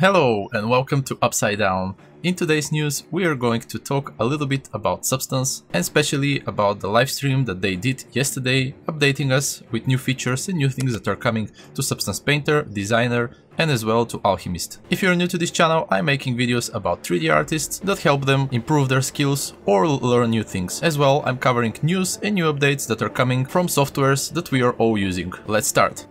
Hello and welcome to Upside Down. In today's news we are going to talk a little bit about Substance and especially about the live stream that they did yesterday, updating us with new features and new things that are coming to Substance Painter, Designer and as well to Alchemist. If you're new to this channel, I'm making videos about 3D artists that help them improve their skills or learn new things. As well, I'm covering news and new updates that are coming from softwares that we are all using. Let's start.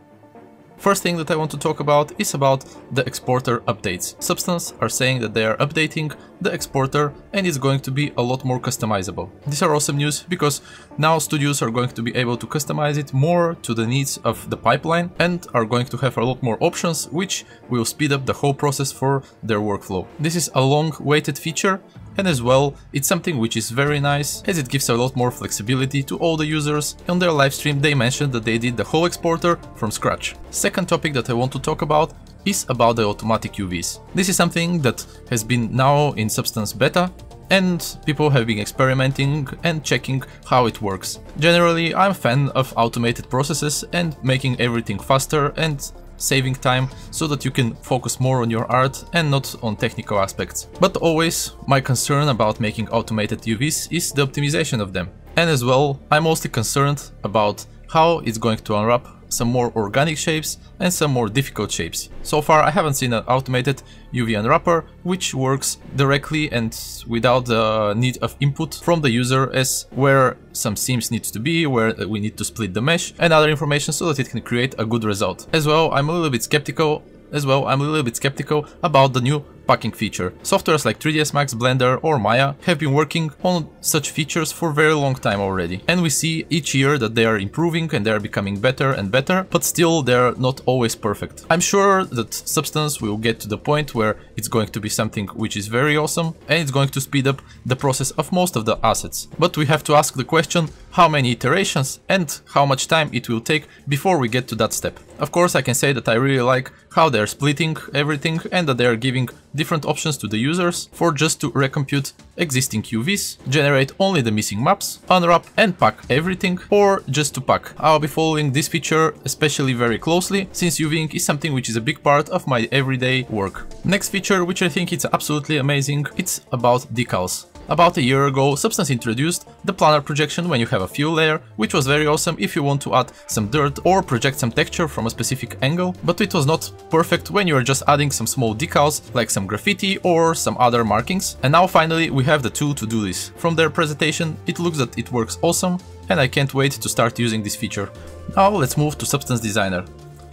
First thing that I want to talk about is about the exporter updates. Substance are saying that they are updating the exporter and it's going to be a lot more customizable. These are awesome news because now studios are going to be able to customize it more to the needs of the pipeline and are going to have a lot more options, which will speed up the whole process for their workflow. This is a long-awaited feature and as well it's something which is very nice as it gives a lot more flexibility to all the users. On their live stream they mentioned that they did the whole exporter from scratch. Second topic that I want to talk about is about the automatic UVs. This is something that has been now in Substance Beta and people have been experimenting and checking how it works. Generally, I'm a fan of automated processes and making everything faster and saving time so that you can focus more on your art and not on technical aspects. But always my concern about making automated UVs is the optimization of them. And as well, I'm mostly concerned about how it's going to unwrap some more organic shapes and some more difficult shapes. So far I haven't seen an automated UV unwrapper which works directly and without the need of input from the user as where some seams needs to be, where we need to split the mesh and other information so that it can create a good result. As well, I'm a little bit skeptical about the new packing feature. Softwares like 3ds Max, Blender or Maya have been working on such features for a very long time already. And we see each year that they are improving and they are becoming better and better, but still they're not always perfect. I'm sure that Substance will get to the point where it's going to be something which is very awesome and it's going to speed up the process of most of the assets. But we have to ask the question how many iterations and how much time it will take before we get to that step. Of course I can say that I really like how they're splitting everything and that they're giving different options to the users for just to recompute existing UVs, generate only the missing maps, unwrap and pack everything, or just to pack. I'll be following this feature especially very closely since UVing is something which is a big part of my everyday work. Next feature, which I think is absolutely amazing, it's about decals. About a year ago, Substance introduced the planar projection when you have a fill layer, which was very awesome if you want to add some dirt or project some texture from a specific angle, but it was not perfect when you are just adding some small decals like some graffiti or some other markings. And now finally we have the tool to do this. From their presentation it looks that it works awesome and I can't wait to start using this feature. Now let's move to Substance Designer.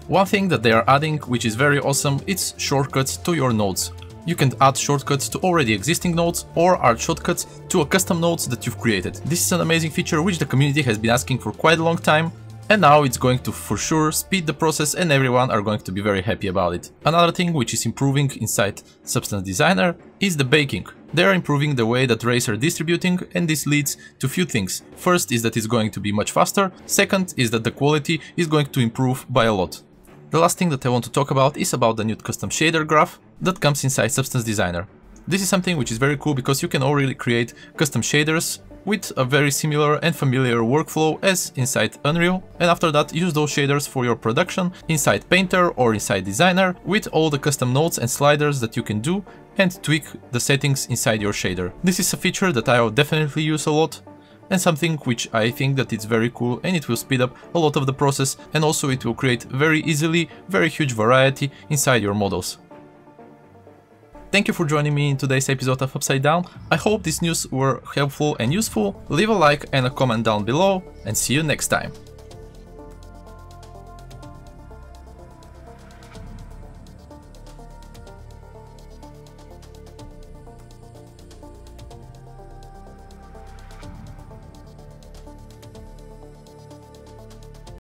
One thing that they are adding which is very awesome, it's shortcuts to your nodes. You can add shortcuts to already existing nodes or add shortcuts to a custom nodes that you've created. This is an amazing feature which the community has been asking for quite a long time and now it's going to for sure speed the process and everyone are going to be very happy about it. Another thing which is improving inside Substance Designer is the baking. They are improving the way that rays are distributing and this leads to few things. First is that it's going to be much faster, second is that the quality is going to improve by a lot. The last thing that I want to talk about is about the new custom shader graph that comes inside Substance Designer. This is something which is very cool because you can already create custom shaders with a very similar and familiar workflow as inside Unreal and after that use those shaders for your production inside Painter or inside Designer with all the custom nodes and sliders that you can do and tweak the settings inside your shader. This is a feature that I will definitely use a lot and something which I think that it's very cool and it will speed up a lot of the process and also it will create very easily very huge variety inside your models. Thank you for joining me in today's episode of Upside Down. I hope these news were helpful and useful. Leave a like and a comment down below and see you next time.